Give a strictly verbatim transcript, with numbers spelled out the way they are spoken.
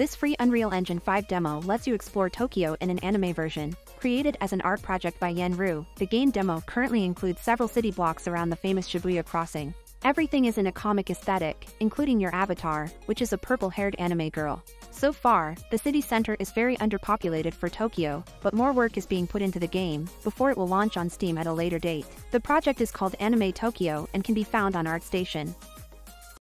This free Unreal Engine five demo lets you explore Tokyo in an anime version, created as an art project by Yen Ru. The game demo currently includes several city blocks around the famous Shibuya Crossing. Everything is in a comic aesthetic, including your avatar, which is a purple-haired anime girl. So far, the city center is very underpopulated for Tokyo, but more work is being put into the game, before it will launch on Steam at a later date. The project is called Anime Tokyo and can be found on ArtStation.